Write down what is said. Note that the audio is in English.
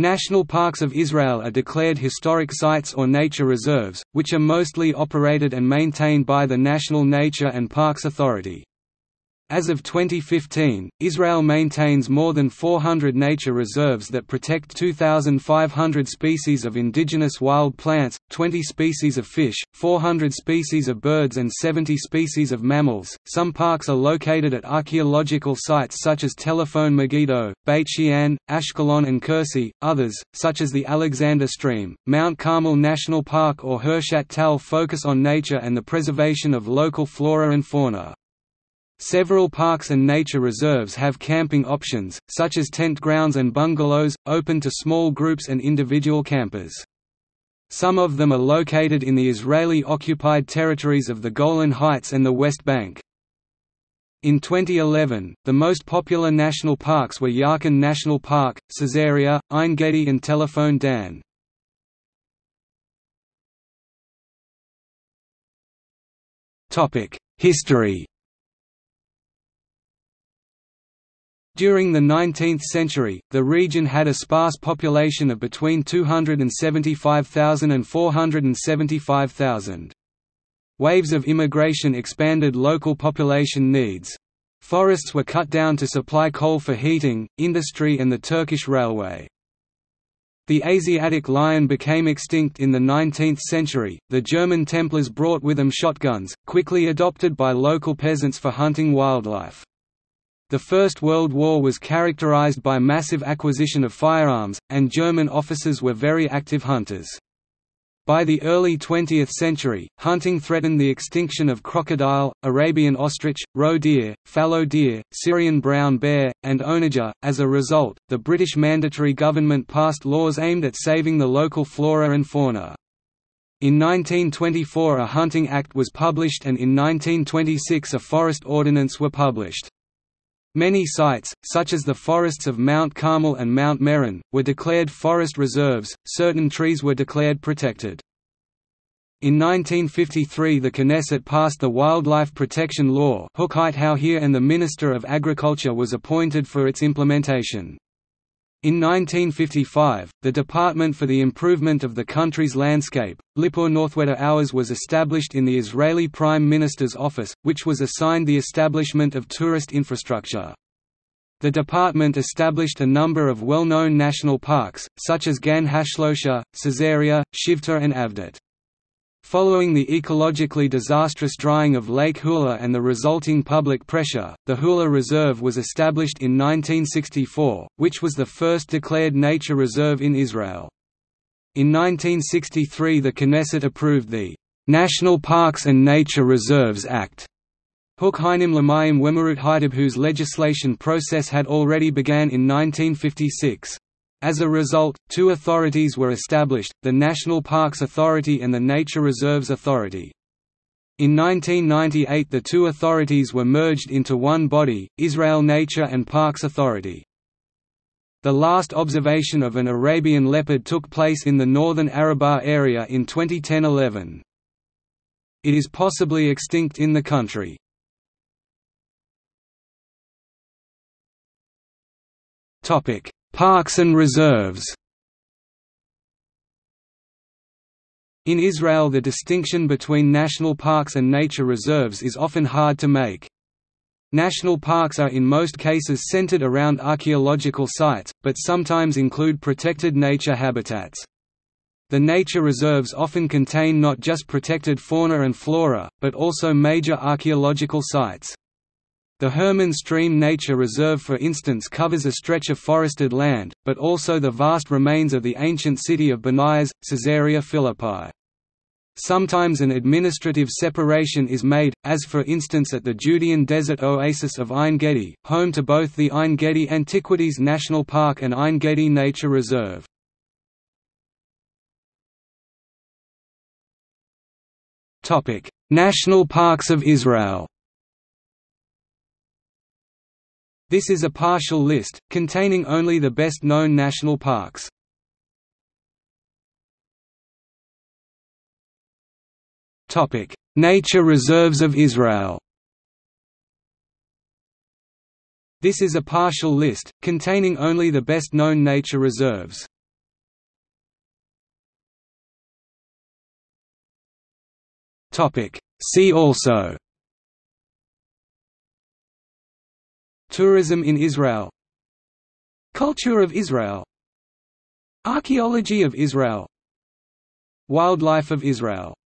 National parks of Israel are declared historic sites or nature reserves, which are mostly operated and maintained by the National Nature and Parks Authority. As of 2015, Israel maintains more than 400 nature reserves that protect 2,500 species of indigenous wild plants, 20 species of fish, 400 species of birds, and 70 species of mammals. Some parks are located at archaeological sites such as Telephone Megiddo, Beit She'an, Ashkelon, and Kursi. Others, such as the Alexander Stream, Mount Carmel National Park, or Hurshat Tal, focus on nature and the preservation of local flora and fauna. Several parks and nature reserves have camping options, such as tent grounds and bungalows, open to small groups and individual campers. Some of them are located in the Israeli-occupied territories of the Golan Heights and the West Bank. In 2011, the most popular national parks were Yarkon National Park, Caesarea, Ein Gedi, and Telephone Dan. History. During the 19th century, the region had a sparse population of between 275,000 and 475,000. Waves of immigration expanded local population needs. Forests were cut down to supply coal for heating, industry, and the Turkish railway. The Asiatic lion became extinct in the 19th century. The German Templars brought with them shotguns, quickly adopted by local peasants for hunting wildlife. The First World War was characterized by massive acquisition of firearms, and German officers were very active hunters. By the early 20th century, hunting threatened the extinction of crocodile, Arabian ostrich, roe deer, fallow deer, Syrian brown bear, and onager. As a result, the British mandatory government passed laws aimed at saving the local flora and fauna. In 1924 a Hunting Act was published, and in 1926 a Forest Ordinance were published. Many sites, such as the forests of Mount Carmel and Mount Meron, were declared forest reserves. Certain trees were declared protected. In 1953 the Knesset passed the Wildlife Protection Law, and the Minister of Agriculture was appointed for its implementation. In 1955, the Department for the Improvement of the Country's Landscape, Lipor Northweta Hours, was established in the Israeli Prime Minister's office, which was assigned the establishment of tourist infrastructure. The department established a number of well-known national parks, such as Gan Hashlosha, Caesarea, Shivta, and Avdat. Following the ecologically disastrous drying of Lake Hula and the resulting public pressure, the Hula Reserve was established in 1964, which was the first declared nature reserve in Israel. In 1963 the Knesset approved the "National Parks and Nature Reserves Act", whose legislation process had already begun in 1956. As a result, two authorities were established, the National Parks Authority and the Nature Reserves Authority. In 1998 the two authorities were merged into one body, Israel Nature and Parks Authority. The last observation of an Arabian leopard took place in the northern Arabah area in 2010–11. It is possibly extinct in the country. Parks and reserves. In Israel, the distinction between national parks and nature reserves is often hard to make. National parks are in most cases centered around archaeological sites, but sometimes include protected nature habitats. The nature reserves often contain not just protected fauna and flora, but also major archaeological sites. The Hermon Stream Nature Reserve, for instance, covers a stretch of forested land, but also the vast remains of the ancient city of Banais, Caesarea Philippi. Sometimes an administrative separation is made, as for instance at the Judean Desert oasis of Ein Gedi, home to both the Ein Gedi Antiquities National Park and Ein Gedi Nature Reserve. National Parks of Israel. This is a partial list, containing only the best-known national parks. Nature reserves of Israel. This is a partial list, containing only the best-known nature reserves. See also: Tourism in Israel, Culture of Israel, Archaeology of Israel, Wildlife of Israel.